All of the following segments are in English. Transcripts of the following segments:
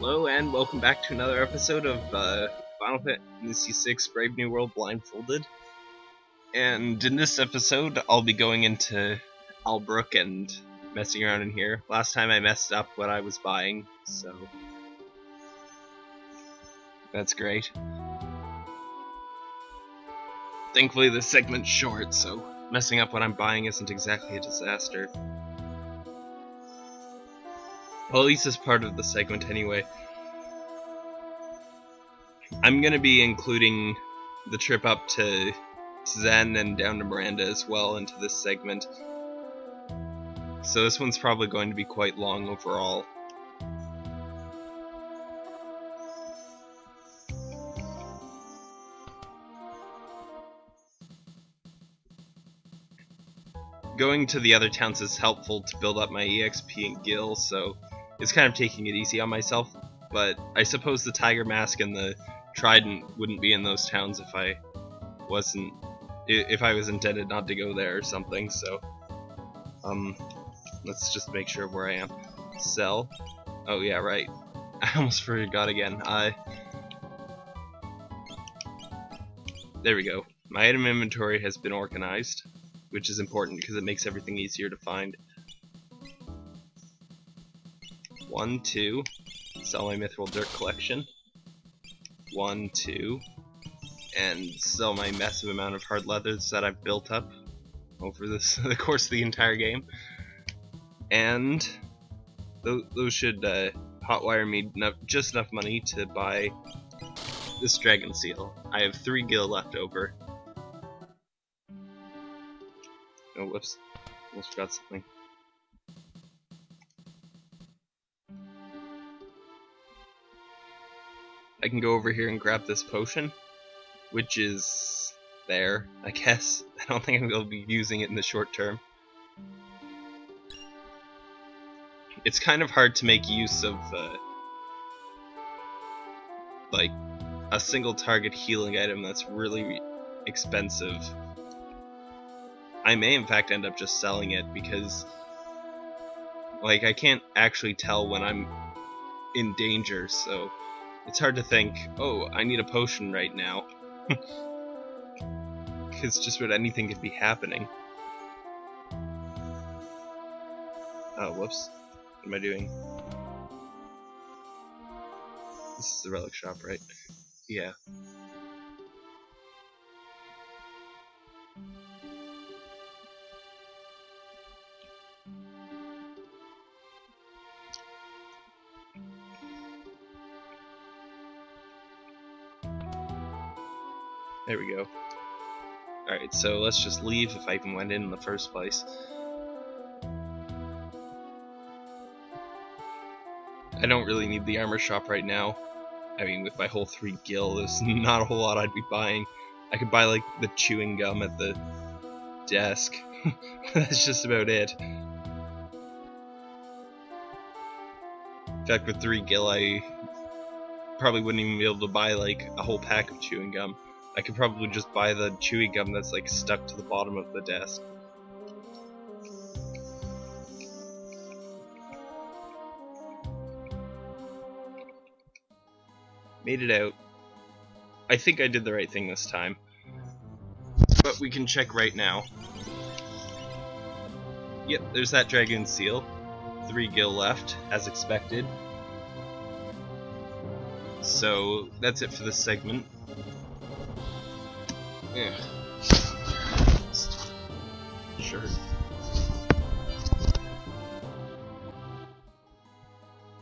Hello and welcome back to another episode of Final Fantasy VI Brave New World Blindfolded. And in this episode, I'll be going into Albrook and messing around in here. Last time I messed up what I was buying, so that's great. Thankfully this segment's short, so messing up what I'm buying isn't exactly a disaster. Well, at least as part of the segment anyway. I'm going to be including the trip up to Zan and down to Maranda as well into this segment. So this one's probably going to be quite long overall. Going to the other towns is helpful to build up my EXP and gil, so it's kind of taking it easy on myself, but I suppose the Tiger Mask and the Trident wouldn't be in those towns if I was intended not to go there or something, so let's just make sure where I am. Sell. Oh yeah, right. I almost forgot again. There we go. My item inventory has been organized, which is important because it makes everything easier to find. 1, 2, sell my Mythril Dirt collection. 1, 2, and sell my massive amount of hard leathers that I've built up over the course of the entire game. And those should hotwire me just enough money to buy this Dragon Seal. I have 3 gil left over. Oh, whoops. Almost forgot something. I can go over here and grab this potion, which is there, I guess. I don't think I'm going to be using it in the short term. It's kind of hard to make use of, like, a single target healing item that's really expensive. I may in fact end up just selling it because, like, I can't actually tell when I'm in danger, so it's hard to think, oh, I need a potion right now, because just about anything could be happening. Oh, whoops. What am I doing? This is the relic shop, right? Yeah. There we go. Alright, so let's just leave if I even went in the first place. I don't really need the armor shop right now. I mean, with my whole 3 gil, there's not a whole lot I'd be buying. I could buy, like, the chewing gum at the desk. That's just about it. In fact, with 3 gil, I probably wouldn't even be able to buy, like, a whole pack of chewing gum. I could probably just buy the chewy gum that's, like, stuck to the bottom of the desk. Made it out. I think I did the right thing this time. But we can check right now. Yep, there's that Dragon Seal. 3 gil left, as expected. So, that's it for this segment. Yeah. Sure.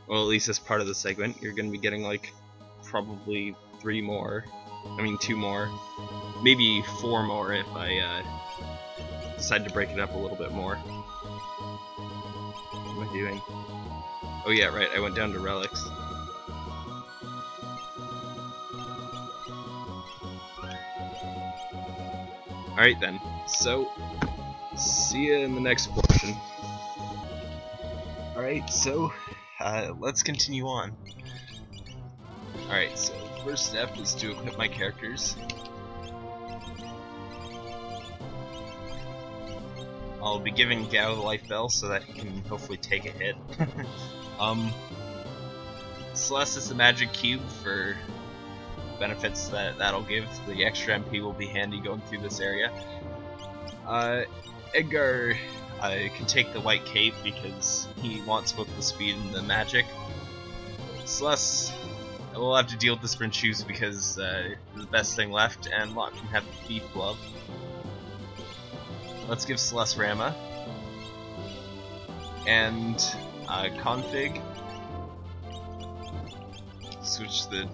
Well, at least as part of the segment, you're gonna be getting, like, probably 3 more. I mean, 2 more. Maybe 4 more if I decide to break it up a little bit more. What am I doing? Oh yeah, right, I went down to relics. Alright then, so, see you in the next portion. Alright, so, let's continue on. Alright, so, the first step is to equip my characters. I'll be giving Gau the life bell so that he can hopefully take a hit. Celeste is the magic cube for benefits that'll give. The extra MP will be handy going through this area. Edgar can take the White Cape because he wants both the speed and the magic. Celeste will have to deal with the Sprint Shoes because the best thing left, and Locke can have the Thief Glove. Let's give Celeste Rama. And config. Switch the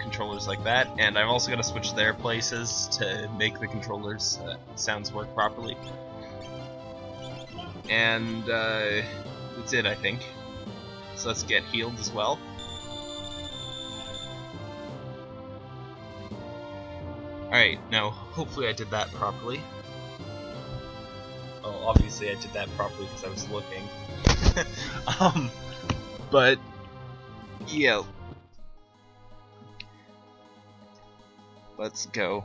controllers like that, and I'm also going to switch their places to make the controllers sounds work properly. And that's it, I think. So let's get healed as well. Alright, now hopefully I did that properly. Oh, obviously I did that properly because I was looking. But yeah. Let's go.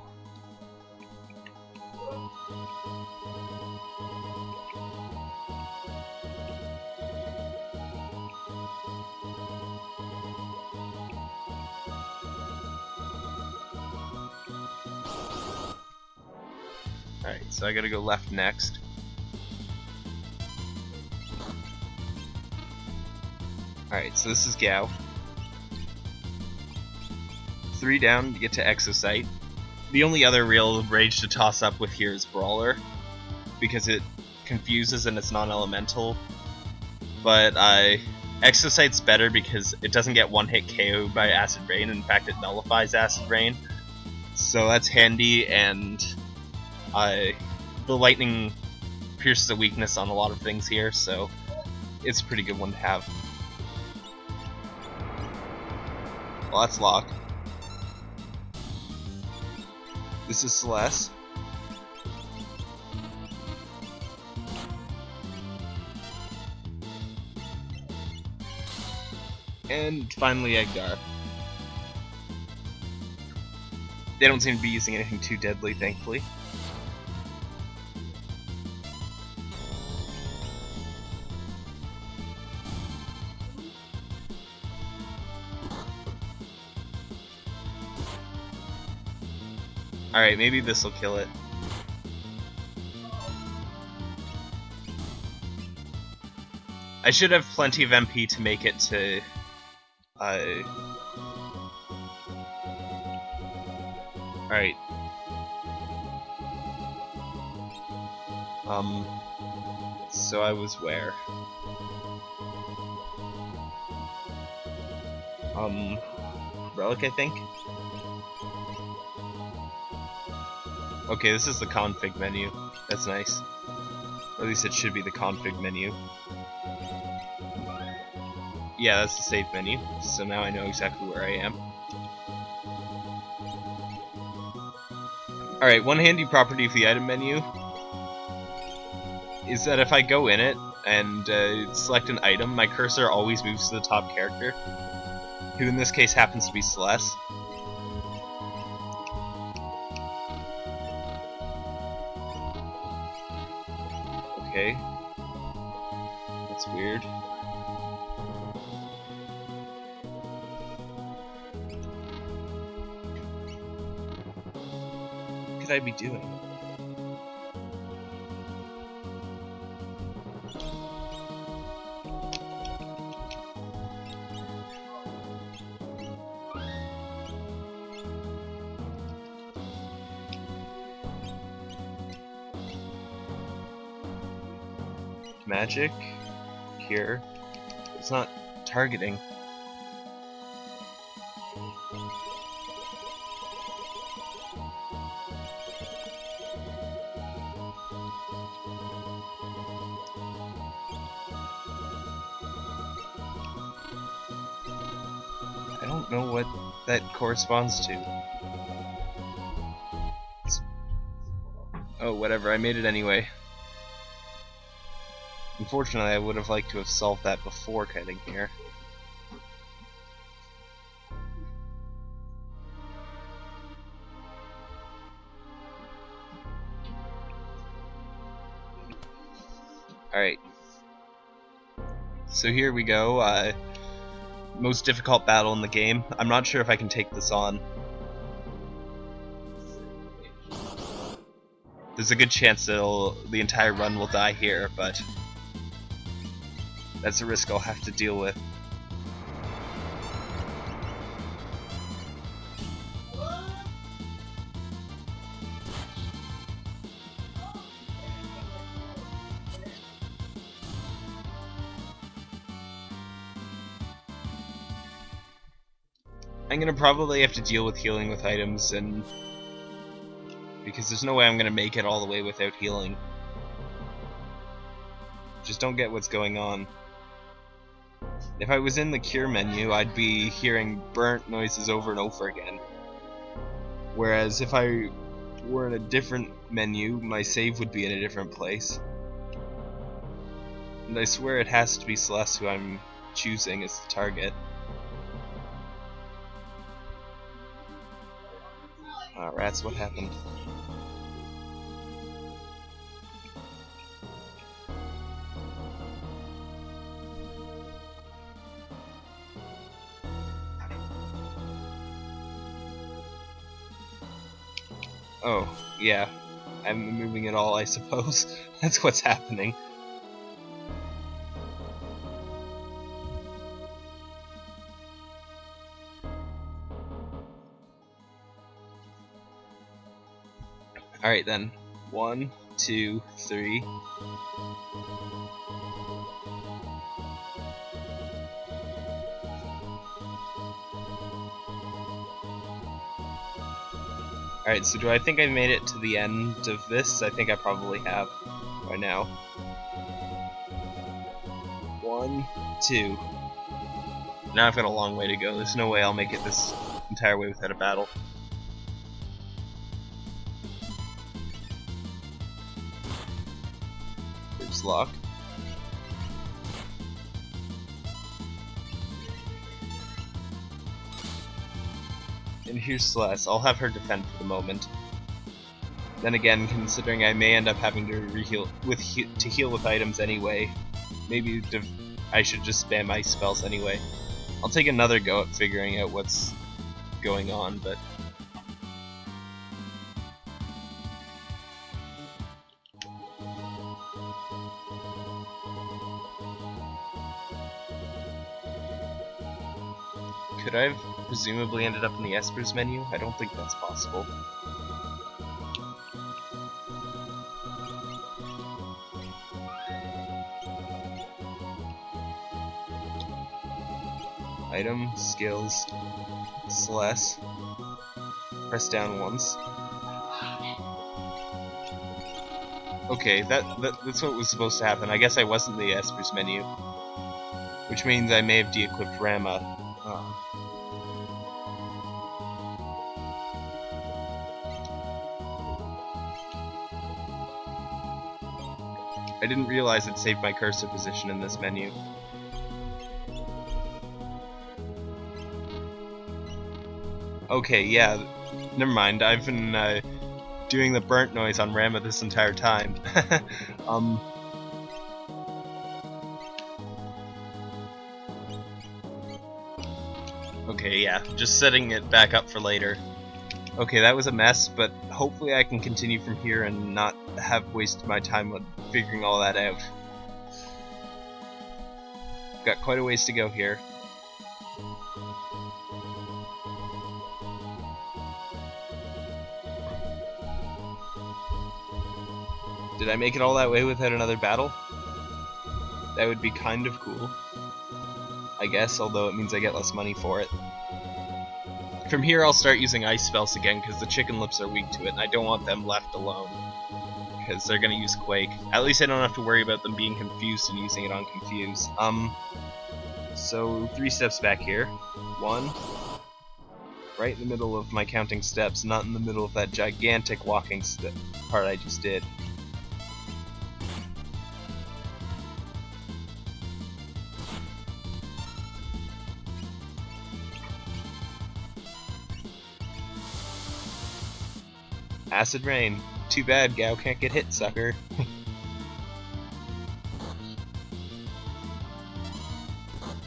Alright, so I gotta go left next. Alright, so this is Gau. 3 down to get to Exocet. The only other real rage to toss up with here is Brawler, because it confuses and it's non-elemental. But Exocet's better because it doesn't get one-hit KO by Acid Rain. In fact, it nullifies Acid Rain, so that's handy. And the lightning pierces a weakness on a lot of things here, so it's a pretty good one to have. Well, that's Locke. This is Celeste. And finally Edgar. They don't seem to be using anything too deadly, thankfully. Alright, maybe this will kill it. I should have plenty of MP to make it to... Alright. So I was where? Relic, I think? Okay, this is the config menu. That's nice. Or at least it should be the config menu. Yeah, that's the save menu. So now I know exactly where I am. Alright, one handy property of the item menu is that if I go in it and select an item, my cursor always moves to the top character, who in this case happens to be Celeste. Okay, that's weird. What could I be doing? Magic, cure. It's not targeting. I don't know what that corresponds to. Oh, whatever, I made it anyway. Unfortunately, I would have liked to have solved that before cutting here. Alright. So here we go. most difficult battle in the game. I'm not sure if I can take this on. There's a good chance that the entire run will die here, but that's a risk I'll have to deal with. I'm gonna probably have to deal with healing with items, and because there's no way I'm gonna make it all the way without healing. Just don't get what's going on. If I was in the cure menu, I'd be hearing burnt noises over and over again. Whereas if I were in a different menu, my save would be in a different place. And I swear it has to be Celeste who I'm choosing as the target. Ah, rats, what happened? Oh, yeah. I haven't been moving at all, I suppose. That's what's happening. Alright then. 1, 2, 3. Alright, so do I think I made it to the end of this? I think I probably have by now. 1, 2. Now I've got a long way to go. There's no way I'll make it this entire way without a battle. Locke. And here's Celeste. I'll have her defend for the moment. Then again, considering I may end up having to heal with items anyway, maybe I should just spam ice spells anyway. I'll take another go at figuring out what's going on, but could I have presumably ended up in the Esper's menu? I don't think that's possible. Item, skills, Celeste. Press down once. Okay, that's what was supposed to happen. I guess I wasn't in the Esper's menu. Which means I may have de-equipped Rama. I didn't realize it saved my cursor position in this menu. Okay, yeah, never mind. I've been doing the burnt noise on Rama this entire time. Okay, yeah, just setting it back up for later. Okay, that was a mess, but hopefully I can continue from here and not have wasted my time with figuring all that out. Got quite a ways to go here. Did I make it all that way without another battle? That would be kind of cool, I guess, although it means I get less money for it. From here I'll start using ice spells again because the chicken lips are weak to it and I don't want them left alone because they're gonna use Quake. At least I don't have to worry about them being confused and using it on Confuse. So 3 steps back here. 1. Right in the middle of my counting steps, not in the middle of that gigantic walking step part I just did. Acid Rain. Too bad, Gau can't get hit, sucker.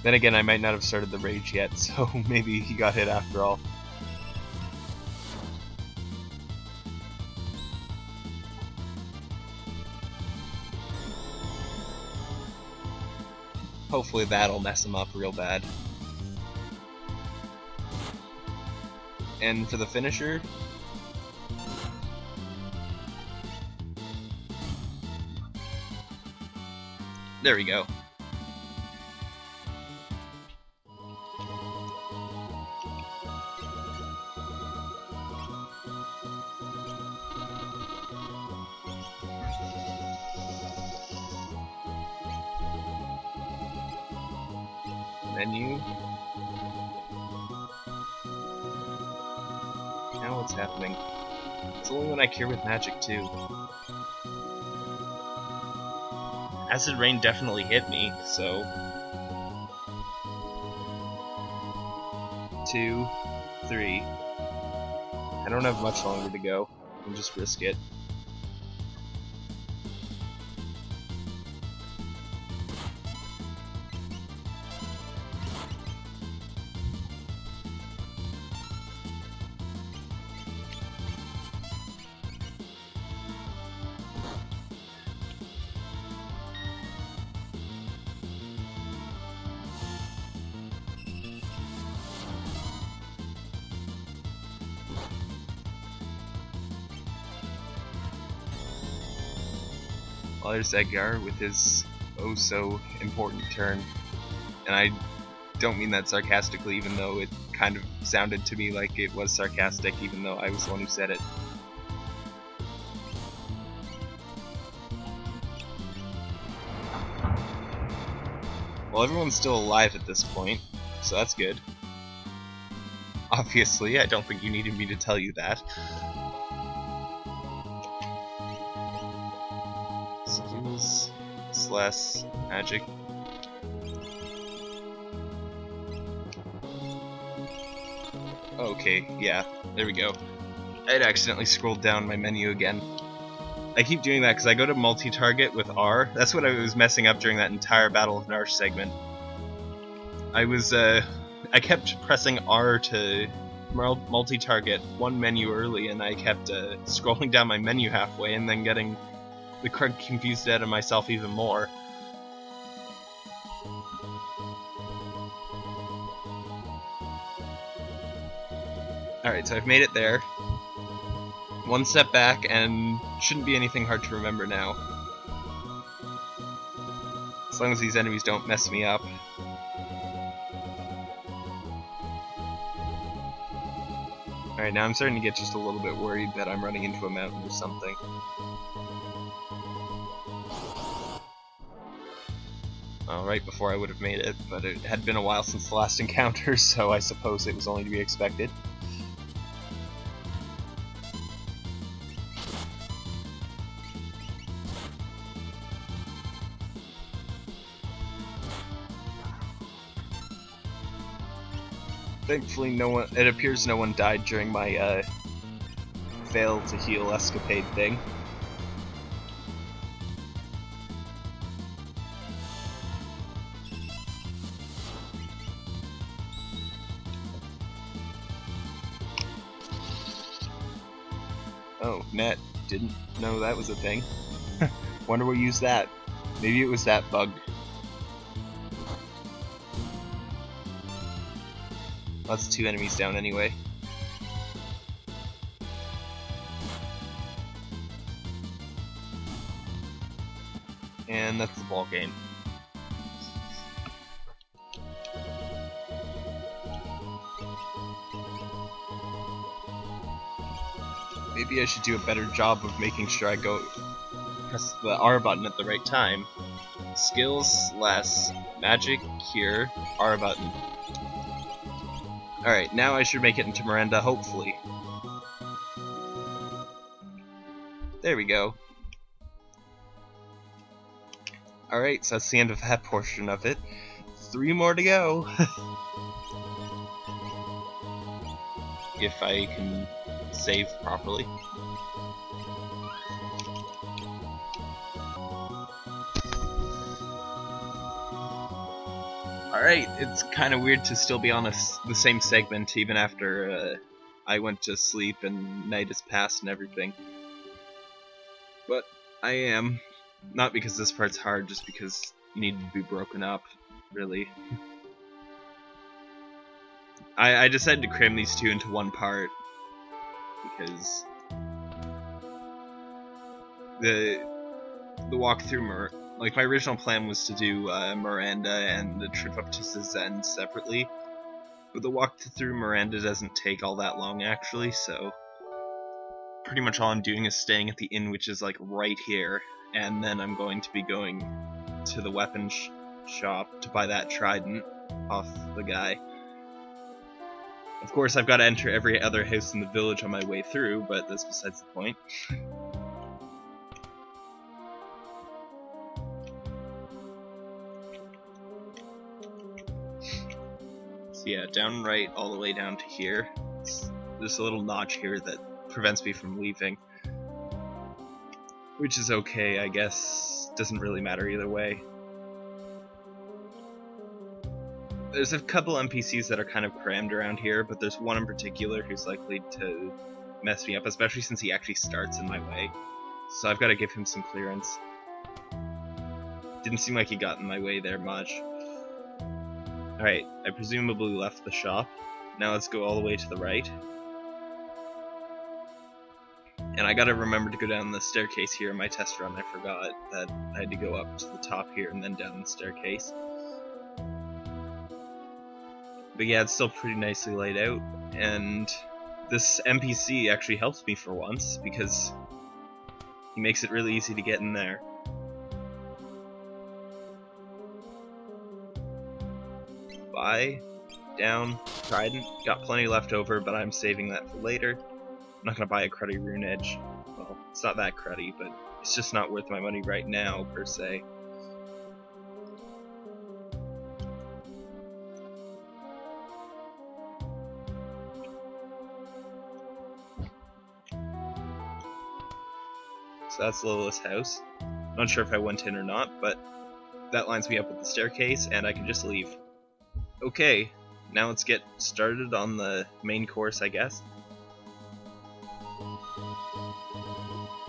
Then again, I might not have started the rage yet, so maybe he got hit after all. Hopefully that'll mess him up real bad. And for the finisher, there we go. Menu. Now what's happening? It's the only one I cure with magic too. Acid Rain definitely hit me, so 2, 3. I don't have much longer to go. I'll just risk it. Well, there's Edgar with his oh-so-important turn, and I don't mean that sarcastically, even though it kind of sounded to me like it was sarcastic, even though I was the one who said it. Well, everyone's still alive at this point, so that's good. Obviously, I don't think you needed me to tell you that. Less magic. Okay, yeah, there we go. I'd accidentally scrolled down my menu again. I keep doing that because I go to multi-target with R. That's what I was messing up during that entire Battle of Narsh segment. I kept pressing R to multi-target one menu early, and I kept scrolling down my menu halfway and then getting the crud confused out of myself even more. Alright, so I've made it there. One step back, and shouldn't be anything hard to remember now. As long as these enemies don't mess me up. Alright, now I'm starting to get just a little bit worried that I'm running into a mountain or something. Right before I would have made it, but it had been a while since the last encounter, so I suppose it was only to be expected. Thankfully it appears no one died during my fail to heal escapade thing. Oh, net. Didn't know that was a thing. Wonder we'll use that. Maybe it was that bug. That's 2 enemies down anyway. And that's the ball game. Maybe I should do a better job of making sure I go press the R button at the right time. Skills, less, magic, cure, R button. Alright, now I should make it into Maranda, hopefully. There we go. Alright, so that's the end of that portion of it. 3 more to go! If I can save properly. Alright, it's kind of weird to still be on the same segment even after I went to sleep and night has passed and everything. But I am. Not because this part's hard, just because you need to be broken up, really. I decided to cram these two into one part because the walkthrough like my original plan was to do Maranda and the trip up to Zan separately, but the walkthrough Maranda doesn't take all that long actually, so pretty much all I'm doing is staying at the inn, which is like right here, and then I'm going to be going to the weapon shop to buy that trident off the guy. Of course, I've got to enter every other house in the village on my way through, but that's besides the point. So yeah, down right all the way down to here. There's a little notch here that prevents me from leaving. Which is okay, I guess. Doesn't really matter either way. There's a couple NPCs that are kind of crammed around here, but there's one in particular who's likely to mess me up, especially since he actually starts in my way. So I've got to give him some clearance. Didn't seem like he got in my way there much. Alright, I presumably left the shop. Now let's go all the way to the right. And I gotta remember to go down the staircase here in my test run. I forgot that I had to go up to the top here and then down the staircase. But yeah, it's still pretty nicely laid out, and this NPC actually helps me for once, because he makes it really easy to get in there. Buy, down, trident, got plenty left over, but I'm saving that for later. I'm not gonna buy a cruddy Rune Edge. Well, it's not that cruddy, but it's just not worth my money right now, per se. That's Lola's house. Not sure if I went in or not, but that lines me up with the staircase, and I can just leave. Okay, now let's get started on the main course, I guess.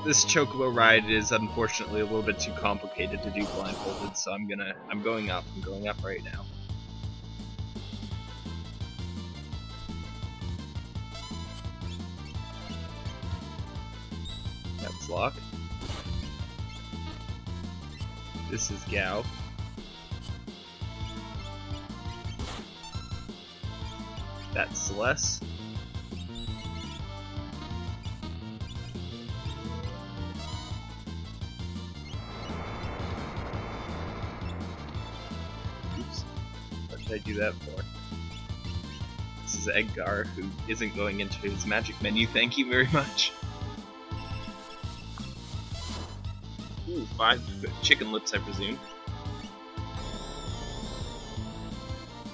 This Chocobo ride is unfortunately a little bit too complicated to do blindfolded, so I'm going up right now. That's Locke. This is Gau. That's Celeste. Oops. What did I do that for? This is Edgar, who isn't going into his magic menu, thank you very much. Ooh, 5 chicken lips, I presume.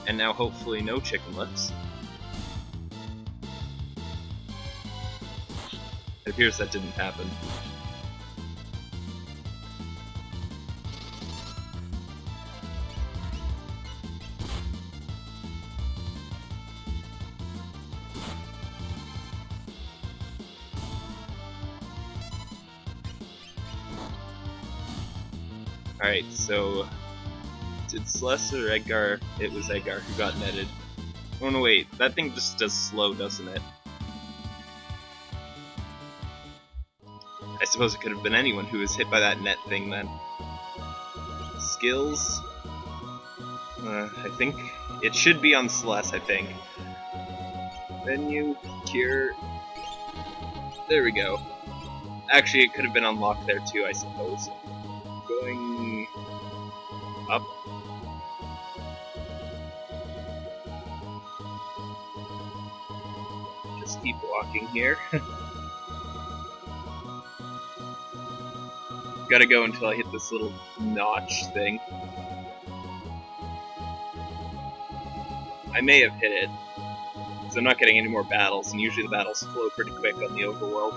And now hopefully no chicken lips. It appears that didn't happen. Alright, so did Celeste or Edgar? It was Edgar who got netted. Oh no, wait, that thing just does slow, doesn't it? I suppose it could have been anyone who was hit by that net thing then. Skills? I think it should be on Celeste, I think. Menu, cure. There we go. Actually, it could have been unlocked there too, I suppose. Going up. Just keep walking here. Gotta go until I hit this little notch thing. I may have hit it, because I'm not getting any more battles, and usually the battles flow pretty quick on the overworld.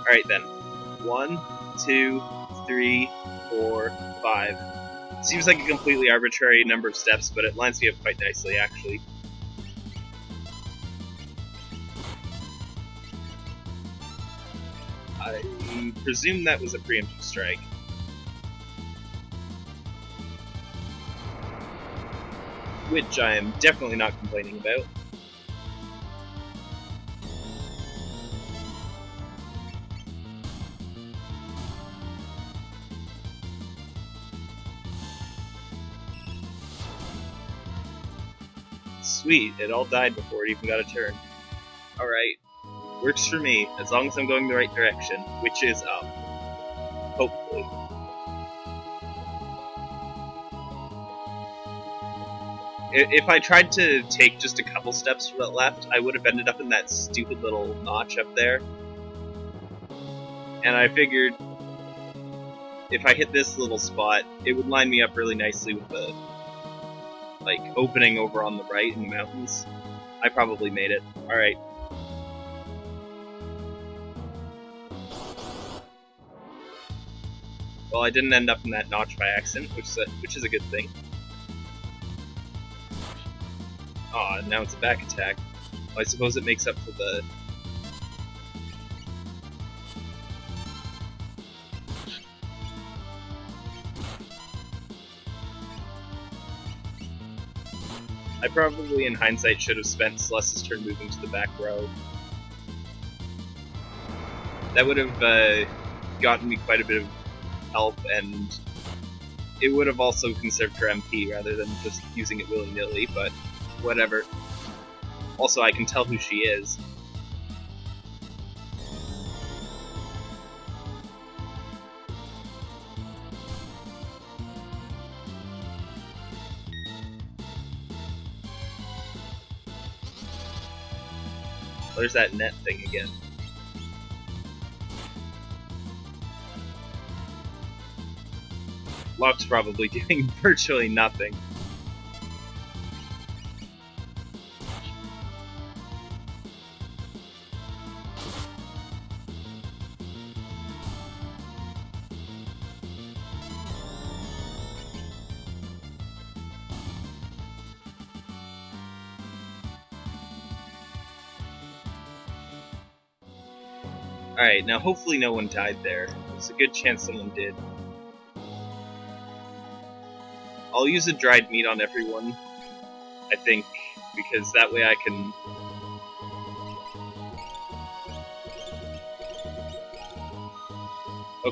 Alright then, 1, 2, 3, 4, 5. Seems like a completely arbitrary number of steps, but it lines me up quite nicely, actually. I presume that was a preemptive strike. Which I am definitely not complaining about. Sweet, it all died before it even got a turn. Alright. Works for me, as long as I'm going the right direction, which is up. Hopefully. If I tried to take just a couple steps to the left, I would have ended up in that stupid little notch up there. And I figured if I hit this little spot, it would line me up really nicely with the like opening over on the right in the mountains. I probably made it. Alright. Well, I didn't end up in that notch by accident, which is a good thing. Aw, now it's a back attack. Well, I suppose it makes up for the... I probably, in hindsight, should have spent Celeste's turn moving to the back row. That would have gotten me quite a bit of help, and it would have also conserved her MP rather than just using it willy-nilly, but whatever. Also, I can tell who she is. There's that net thing again. Locke's probably doing virtually nothing. Alright, now hopefully no one died there. There's a good chance someone did. I'll use a dried meat on everyone, I think, because that way I can...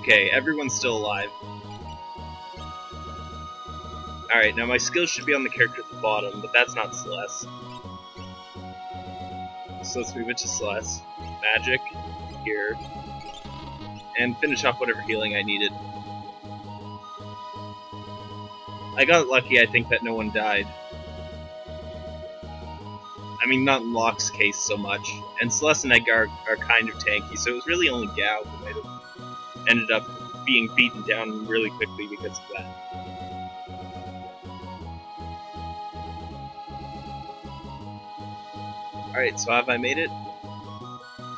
Okay, everyone's still alive. Alright, now my skill should be on the character at the bottom, but that's not Celeste. So let's move it to Celeste. Magic. Here and finish off whatever healing I needed. I got lucky, I think, that no one died. I mean, not in Locke's case so much, and Celeste and Edgar are kind of tanky, so it was really only Gau who might have ended up being beaten down really quickly because of that. Alright, so have I made it?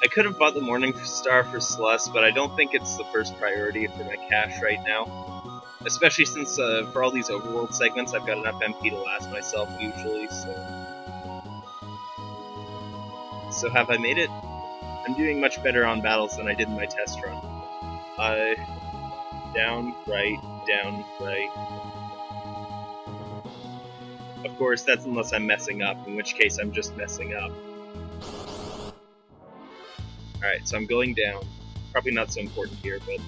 I could have bought the Morning Star for Celeste, but I don't think it's the first priority for my cash right now. Especially since, for all these overworld segments, I've got enough MP to last myself usually, so... So have I made it? I'm doing much better on battles than I did in my test run. Down, right, down, right. Of course, that's unless I'm messing up, in which case I'm just messing up. Alright, so I'm going down. Probably not so important here, but...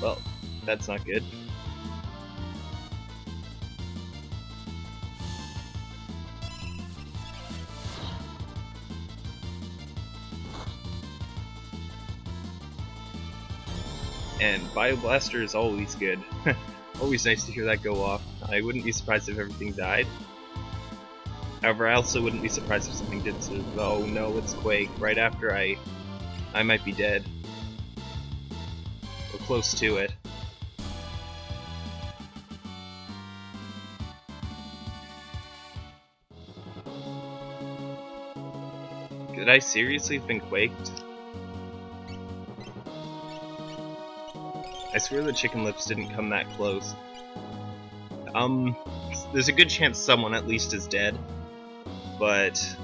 Well, that's not good. And Bio Blaster is always good. Always nice to hear that go off. I wouldn't be surprised if everything died. However, I also wouldn't be surprised if something did. Oh no, it's Quake. Right after I I might be dead. Or close to it. Did I seriously have been quaked? I swear the chicken lips didn't come that close. There's a good chance someone at least is dead, but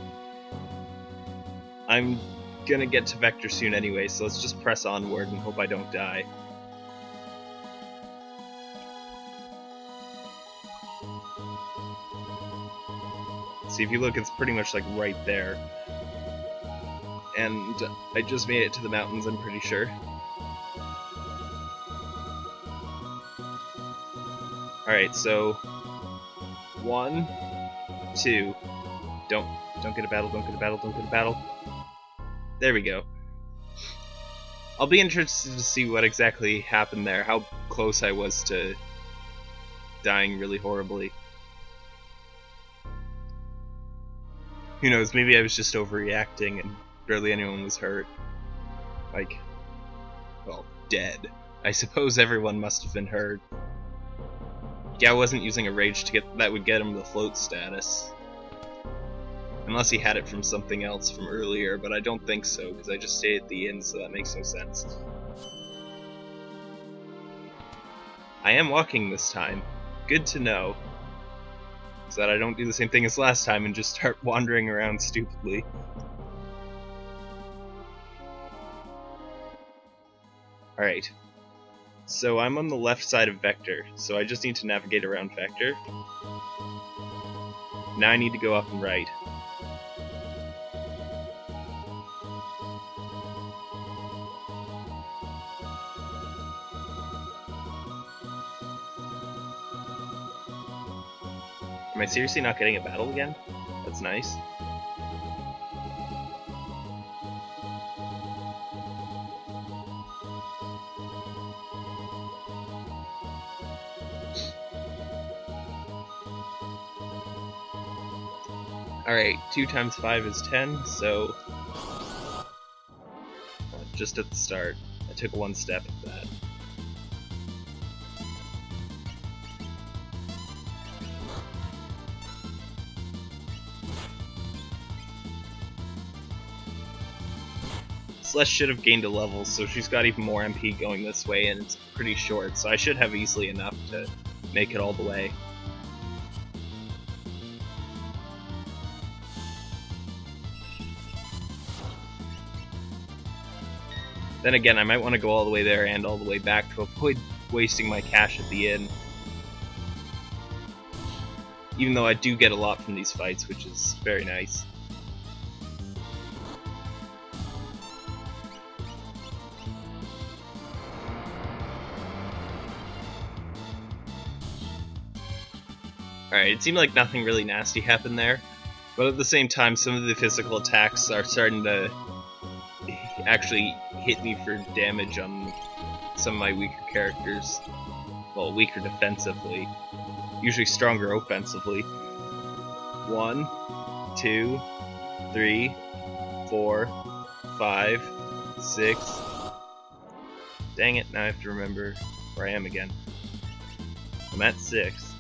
I'm gonna get to Vector soon anyway, so let's just press onward and hope I don't die. See, if you look, it's pretty much like right there. And I just made it to the mountains, I'm pretty sure. Alright, so 1, 2, don't get a battle, don't get a battle, don't get a battle. There we go. I'll be interested to see what exactly happened there, how close I was to dying really horribly. Who knows, maybe I was just overreacting and barely anyone was hurt. Like, well, dead. I suppose everyone must have been hurt. Gau wasn't using a rage to get that would get him the float status. Unless he had it from something else from earlier, but I don't think so, because I just stayed at the inn, so that makes no sense. I am walking this time. Good to know. So that I don't do the same thing as last time and just start wandering around stupidly. Alright, so I'm on the left side of Vector, so I just need to navigate around Vector. Now I need to go up and right. Am I seriously not getting a battle again? That's nice. Alright, 2 times 5 is 10, so just at the start, I took one step at that. Celeste should have gained a level, so she's got even more MP going this way, and it's pretty short, so I should have easily enough to make it all the way. Then again, I might want to go all the way there and all the way back to avoid wasting my cash at the inn. Even though I do get a lot from these fights, which is very nice. Alright, it seemed like nothing really nasty happened there, but at the same time, some of the physical attacks are starting to actually hit me for damage on some of my weaker characters. Well, weaker defensively. Usually stronger offensively. 1, 2, 3, 4, 5, 6. Dang it, now I have to remember where I am again. I'm at 6.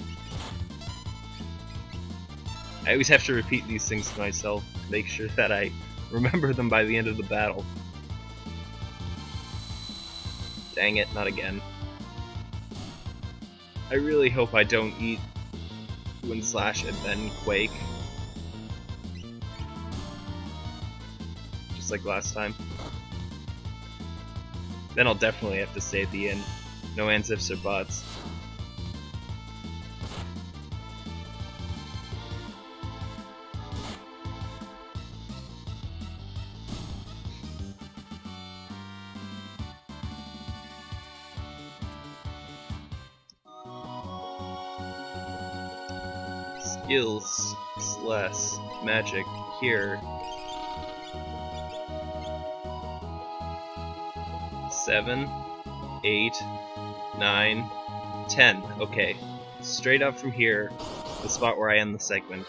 I always have to repeat these things to myself to make sure that I remember them by the end of the battle. Dang it, not again. I really hope I don't eat Wind Slash and then Quake. Just like last time. Then I'll definitely have to stay at the inn. No ands, ifs, or buts. Skills, Celeste, magic, here. 7, 8, 9, 10. Okay, straight up from here, the spot where I end the segment.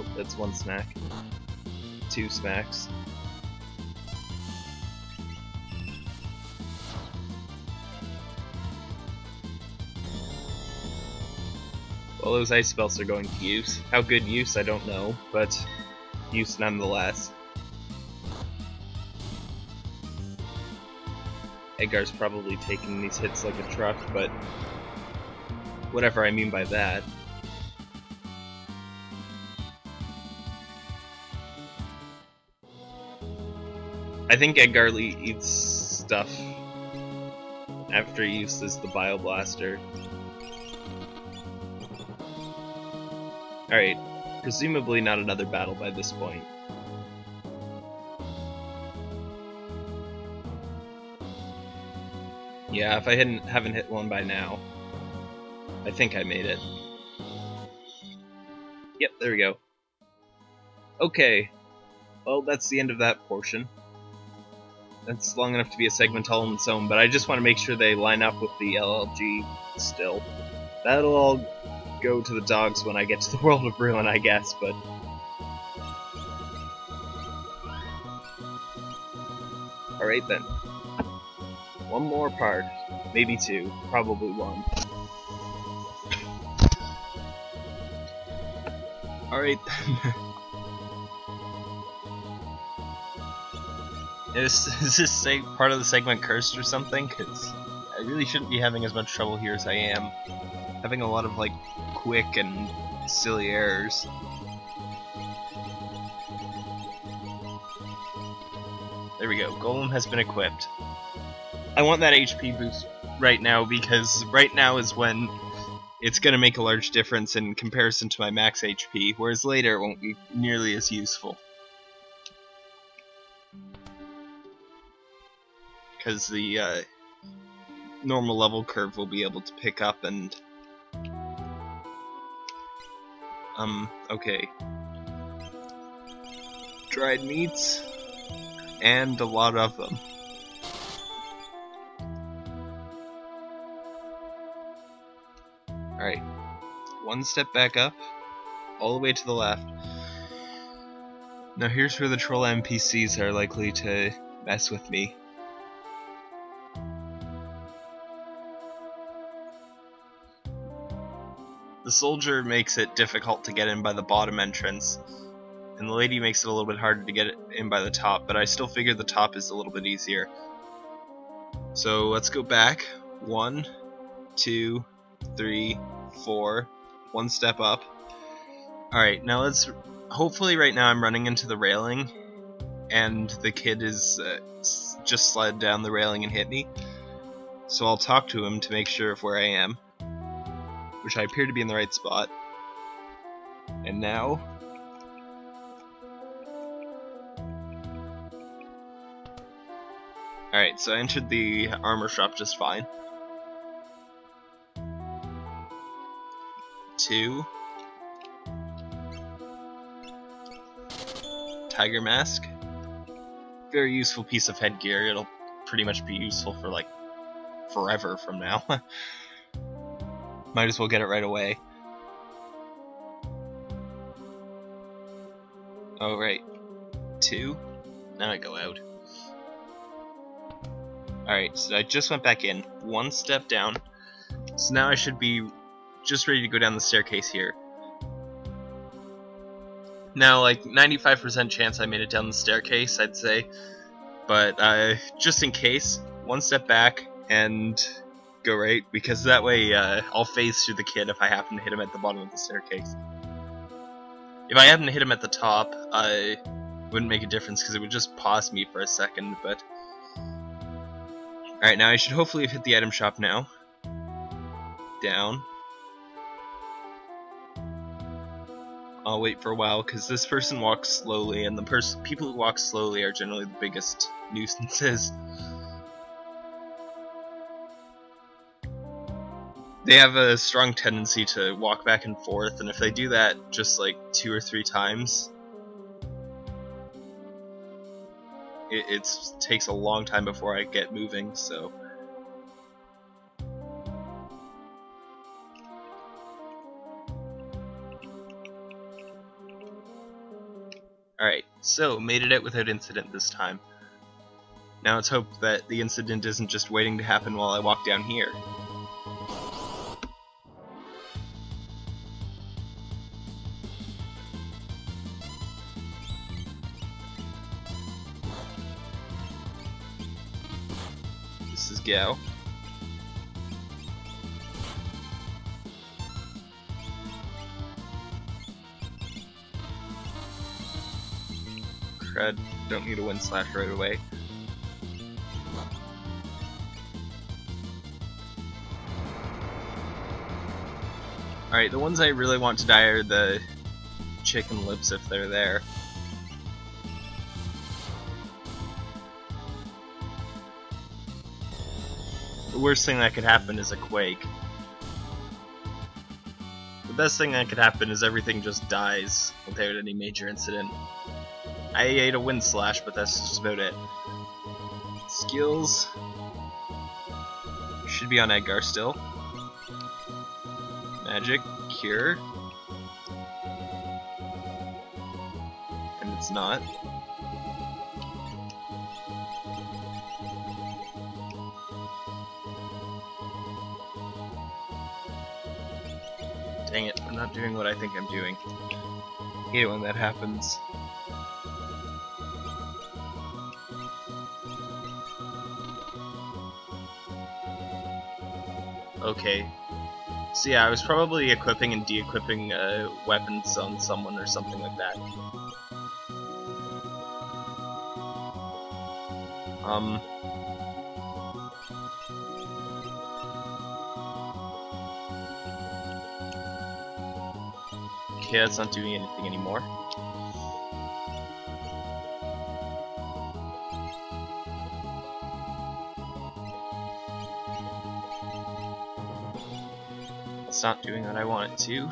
Oh, that's one smack. Two smacks. Well, those ice spells are going to use. How good use, I don't know, but use nonetheless. Edgar's probably taking these hits like a truck, but whatever I mean by that. I think Edgar eats stuff after he uses the Bio Blaster. Alright, presumably not another battle by this point. Yeah, if I haven't hit one by now, I think I made it. Yep, there we go. Okay, well that's the end of that portion. That's long enough to be a segment all on its own, but I just want to make sure they line up with the LLG still. That'll all go to the dogs when I get to the World of Ruin, I guess, but... Alright then. One more part. Maybe two. Probably one. Alright then. Is this part of the segment cursed or something? Because I really shouldn't be having as much trouble here as I am. Having a lot of, like, quick and silly errors. There we go. Golem has been equipped. I want that HP boost right now because right now is when it's going to make a large difference in comparison to my max HP, whereas later it won't be nearly as useful. Because the normal level curve will be able to pick up and... okay. Dried meats, and a lot of them. Alright, one step back up, all the way to the left. Now here's where the troll NPCs are likely to mess with me. The soldier makes it difficult to get in by the bottom entrance, and the lady makes it a little bit harder to get in by the top, but I still figure the top is a little bit easier. So let's go back. 1, 2, 3, 4. One step up. Alright, now let's... Hopefully right now I'm running into the railing, and the kid is just slid down the railing and hit me. So I'll talk to him to make sure of where I am. Which I appear to be in the right spot. And now... Alright, so I entered the armor shop just fine. 2. Tiger Mask. Very useful piece of headgear. It'll pretty much be useful for, like, forever from now. Might as well get it right away. Alright. 2. Now I go out. Alright, so I just went back in. One step down. So now I should be just ready to go down the staircase here. Now, like, 95% chance I made it down the staircase, I'd say. But, just in case, one step back and... go right, because that way I'll phase through the kid if I happen to hit him at the bottom of the staircase. If I happen to hit him at the top, I wouldn't make a difference because it would just pause me for a second, but... Alright, now I should hopefully have hit the item shop now. Down. I'll wait for a while because this person walks slowly, and the people who walk slowly are generally the biggest nuisances. They have a strong tendency to walk back and forth, and if they do that just like 2 or 3 times, it takes a long time before I get moving, so... Alright, so made it out without incident this time. Now let's hope that the incident isn't just waiting to happen while I walk down here. This is Gau. Crud, don't need a wind slash right away. Alright, the ones I really want to die are the chicken lips if they're there. The worst thing that could happen is a quake. The best thing that could happen is everything just dies without any major incident. I ate a wind slash, but that's just about it. Skills should be on Edgar still. Magic, Cure, and it's not. Dang it, I'm not doing what I think I'm doing. I hate it when that happens. Okay. So yeah, I was probably equipping and de-equipping weapons on someone or something like that. Okay, that's not doing anything anymore. It's not doing what I want it to.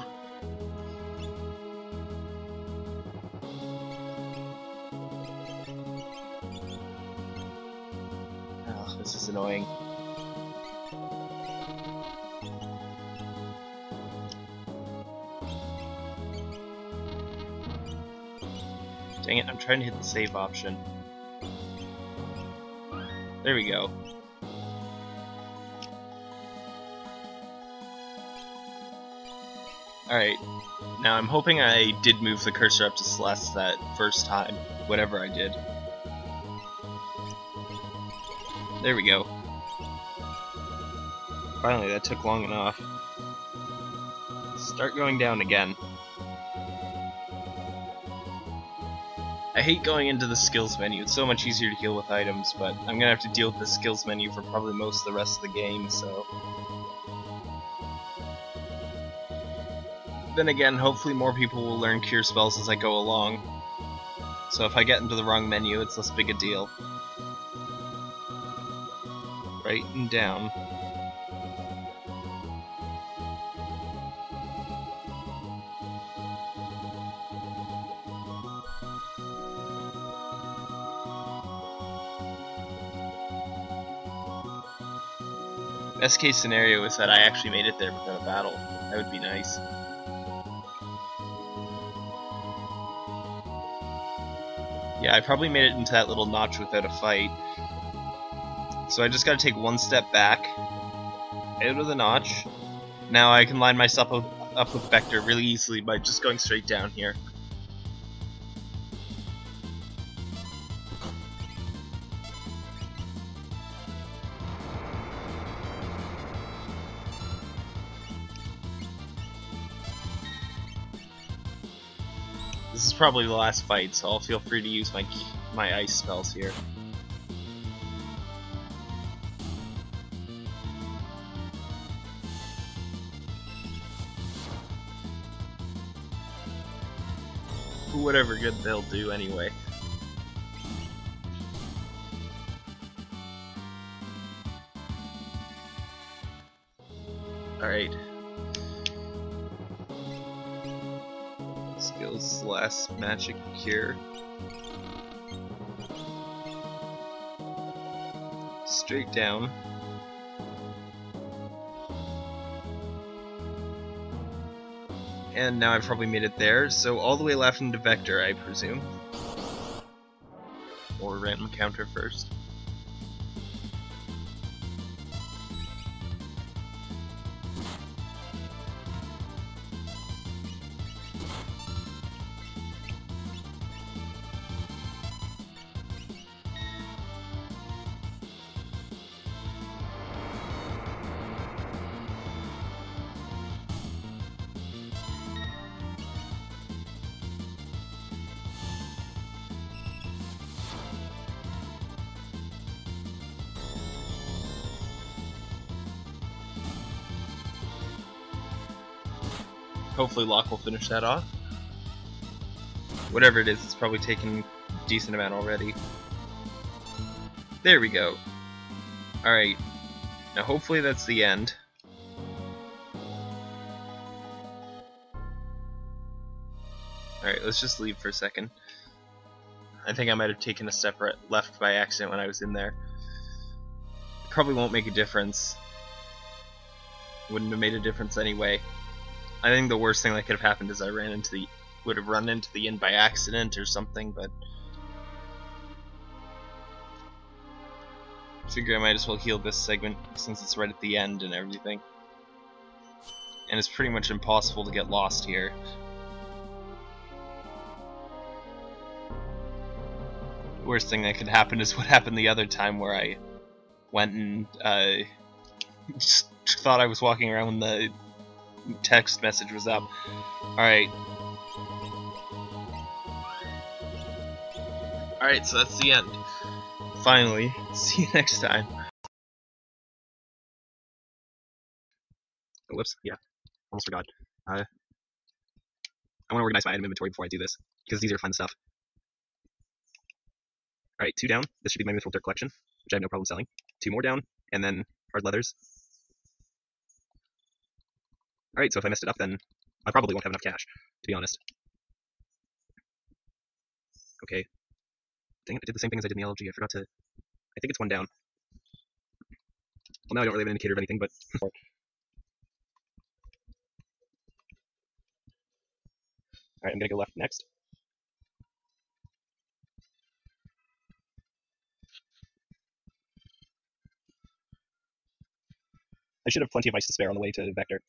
Oh, this is annoying. Dang it, I'm trying to hit the save option. There we go. Alright, now I'm hoping I did move the cursor up to Celeste that first time, whatever I did. There we go. Finally, that took long enough. Start going down again. I hate going into the skills menu, it's so much easier to heal with items, but I'm gonna have to deal with the skills menu for probably most of the rest of the game, so... Then again, hopefully more people will learn cure spells as I go along. So if I get into the wrong menu, it's less big a deal. Right and down. Best case scenario is that I actually made it there without a battle. That would be nice. Yeah, I probably made it into that little notch without a fight. So I just gotta take one step back, out of the notch. Now I can line myself up with Vector really easily by just going straight down here. This is probably the last fight, so I'll feel free to use my ice spells here. Whatever good they'll do anyway. Alright. Skills last magic cure. Straight down. And now I've probably made it there, so all the way left into Vector, I presume. or random counter first. Hopefully Locke will finish that off. Whatever it is, it's probably taken a decent amount already. There we go. Alright. Now hopefully that's the end. Alright, let's just leave for a second. I think I might have taken a step left by accident when I was in there. It probably won't make a difference. Wouldn't have made a difference anyway. I think the worst thing that could have happened is I would have run into the inn by accident or something, but I figure I might as well heal this segment since it's right at the end and everything. And it's pretty much impossible to get lost here. The worst thing that could happen is what happened the other time where I went and just thought I was walking around when the text message was up. Alright. Alright, so that's the end. Finally. See you next time. Oh, whoops. Yeah. Almost forgot. I want to organize my item inventory before I do this, because it's easier to find stuff. Alright, 2 down. This should be my Mythril Dirt collection, which I have no problem selling. 2 more down, and then hard leathers. Alright, so if I messed it up, then I probably won't have enough cash, to be honest. Okay. Dang it, I did the same thing as I did in the LLG. I forgot to... I think it's 1 down. Well, now I don't really have an indicator of anything, but... Alright, I'm gonna go left next. I should have plenty of ice to spare on the way to Vector.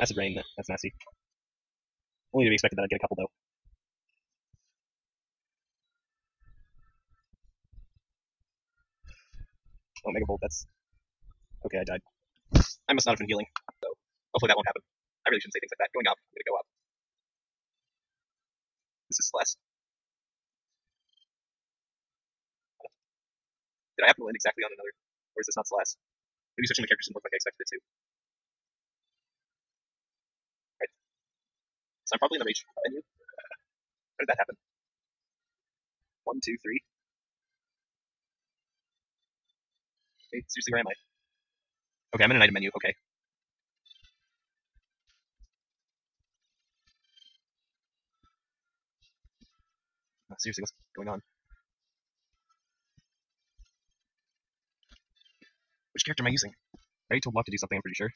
Acid Rain, that's nasty. Only to be expected that I'd get a couple, though. Oh, Megabolt, that's... Okay, I died. I must not have been healing, so hopefully that won't happen. I really shouldn't say things like that. Going up, I'm gonna go up. This is Celeste. Did I happen to land exactly on another? Or is this not Celeste? Maybe switching the characters didn't work like I expected it to. I'm probably in the rage menu. How did that happen? 1, 2, 3. Okay, seriously, where am I? Okay, I'm in an item menu. Okay. Oh, seriously, what's going on? Which character am I using? I already told Locke to do something, I'm pretty sure.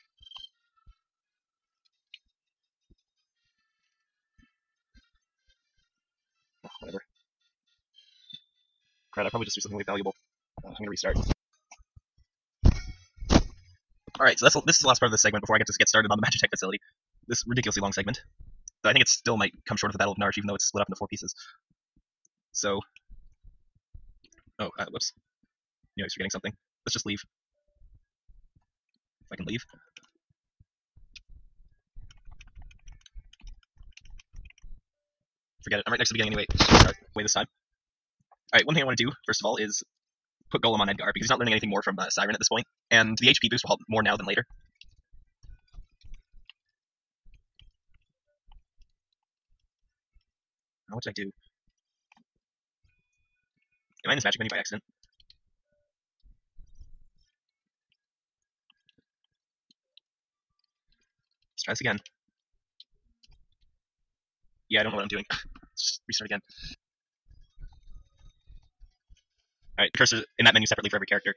Whatever. Crap, I probably just do something really valuable. I'm gonna restart. Alright, so this is the last part of this segment before I get to get started on the Magitek Facility. This ridiculously long segment. But I think it still might come short of the Battle of Narsh, even though it's split up into 4 pieces. So... Oh, whoops. Anyways, forgetting something. Let's just leave. If I can leave. Forget it. I'm right next to the beginning anyway. Way this time. Alright, one thing I want to do, first of all, is put Golem on Edgar, because he's not learning anything more from Siren at this point, and the HP boost will help more now than later. What did I do? Am I in this magic menu by accident? Let's try this again. Yeah, I don't know what I'm doing. Just restart again. Alright, the cursor in that menu separately for every character.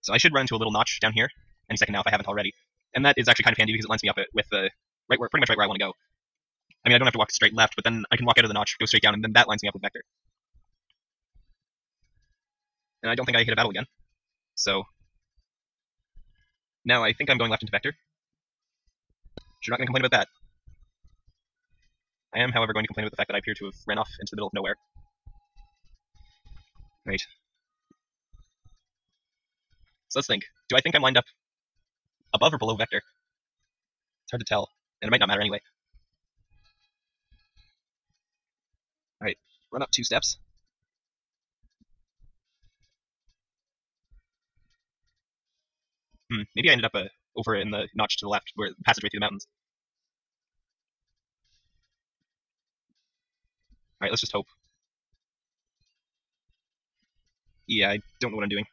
So I should run into a little notch down here any second now if I haven't already. And that is actually kind of handy because it lines me up with the right where, pretty much right where I want to go. I mean, I don't have to walk straight left, but then I can walk out of the notch, go straight down, and then that lines me up with Vector. And I don't think I hit a battle again. So now I think I'm going left into Vector. You're not going to complain about that. I am, however, going to complain about the fact that I appear to have ran off into the middle of nowhere. Right. So let's think. Do I think I'm lined up above or below Vector? It's hard to tell, and it might not matter anyway. Alright, run up 2 steps. Maybe I ended up over in the notch to the left, where the passageway through the mountains. Alright, let's just hope. Yeah, I don't know what I'm doing.